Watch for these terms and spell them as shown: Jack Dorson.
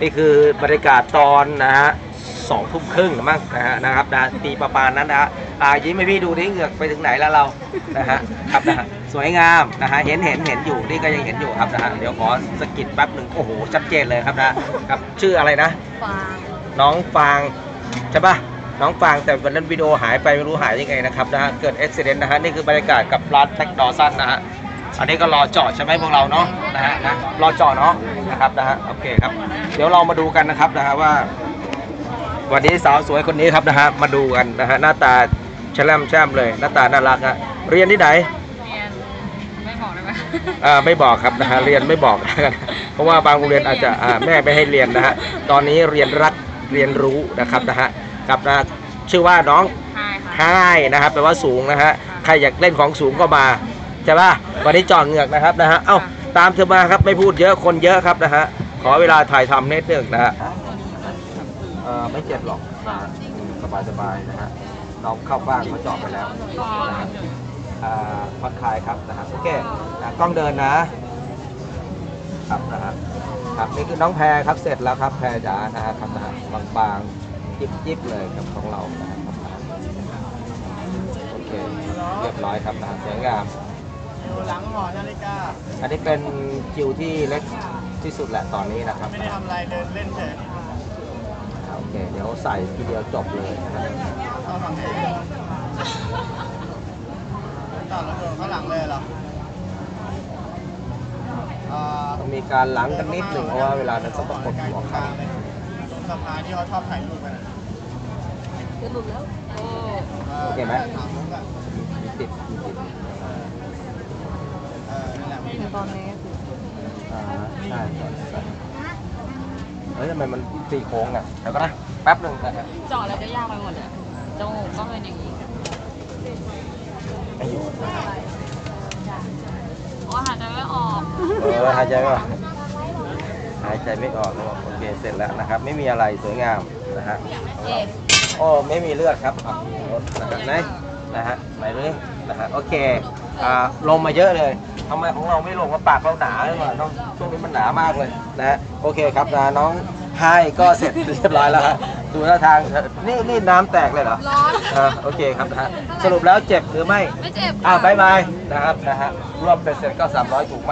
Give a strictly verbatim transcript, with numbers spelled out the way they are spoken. นี่คือบรรยากาศตอนนะฮะสองทุ่มครึ่งมั้งนะฮะนะครับดาตีประปานนั้นนะฮะอายิ้มให้พี่ดูนี่เหงือกไปถึงไหนแล้วเรานะฮะครับนะสวยงามนะฮะเห็นเห็นเห็นอยู่นี่ก็ยังเห็นอยู่ครับนะฮะเดี๋ยวขอสกิดแป๊บหนึ่งโอ้โหชัดเจนเลยครับนะครับชื่ออะไรนะฟางน้องฟางใช่ปะน้องฟางแต่วันนั้นวิดีโอหายไปไม่รู้หายยังไงนะครับนะฮะเกิดอุบัติเหตุนะฮะนี่คือบรรยากาศกับร้าน Jack Dorson นะฮะอันนี้ก็รอจอดใช่ไหมพวกเราเนาะนะฮะนะรอจอดเนาะนะครับนะฮะโอเคครับเดี๋ยวเรามาดูกันนะครับนะฮะว่าวันนี้สาวสวยคนนี้ครับนะฮะมาดูกันนะฮะหน้าตาแฉ่มแฉ่มเลยหน้าตาน่ารักฮะเรียนที่ไหนเรียนไม่บอกเลยไหมอ่าไม่บอกครับนะฮะเรียนไม่บอกกันเพราะว่าบางโรงเรียนอาจจะอ่าแม่ไม่ให้เรียนนะฮะตอนนี้เรียนรักเรียนรู้นะครับนะฮะกับนะชื่อว่าน้องไฮนะครับแปลว่าสูงนะฮะใครอยากเล่นของสูงก็มาใช่ป่ะวันนี้จอดเหงือกนะครับนะฮะเอ้าตามเธอมาครับไม่พูดเยอะคนเยอะครับนะฮะขอเวลาถ่ายทำนิดนึงนะฮะไม่เจ็บหรอกสบายสบายนะฮะน้องเข้าบ้านเขาจอดไปแล้วผ่อนคลายครับนะฮะโอเคกล้องเดินนะครับนะฮะครับนี่คือน้องแพรครับเสร็จแล้วครับแพรจ๋านะฮะครับนะฮะบางๆจิ๊บๆเลยกับของเราโอเคเรียบร้อยครับนะสวยงามหลังหอนาฬิกาอันนี้เป็นคิวที่เล็กที่สุดแหละตอนนี้นะครับไม่ได้ทำอะไรเดินเล่นเฉยโอเคเดี๋ยวใส่ทีเดียวจบเลยนะครับต่อแล้วข้างหลังเลยเหรอต้องมีการหลังกันนิดหนึ่งเพราะว่าเวลานั้นต้องกดหัวขาสภาที่เขาชอบถ่ายรูปกันคือหลุดแล้วโอเคไหมมีติดมีติดตอนนี้อ่าใช่เฮ้ยทำไมมันตีโค้งอ่ะเดี๋ยวก็นะแป๊บหนึ่งนะครับจอดแล้วจะยากไปหมดเลยจมูกก็เป็นอย่างนี้ไม่อยู่อ๋อหายใจไม่ออกเออหายใจไม่ออกหายใจไม่ออกโอเคเสร็จแล้วนะครับไม่มีอะไรสวยงามนะฮะโอ้ไม่มีเลือดครับรถนะครับไหนนะฮะไหนเรื่องนะฮะโอเคอ่าลมมาเยอะเลยทำไมของเราไม่ลงมาปากเราหนาเลยว่ะน้องช่วงนี้มันหนามากเลยนะฮะโอเคครับนะน้องไฮก็เสร็จเรียบร้อยแล้วฮะดูท่าทางนี่นี่น้ำแตกเลยเหรอร้อนอ่าโอเคครับนะฮะสรุปแล้วเจ็บหรือไม่ไม่เจ็บอ่าบายบายนะครับนะฮะรวมเป็นเสร็จก็สามร้อยถูก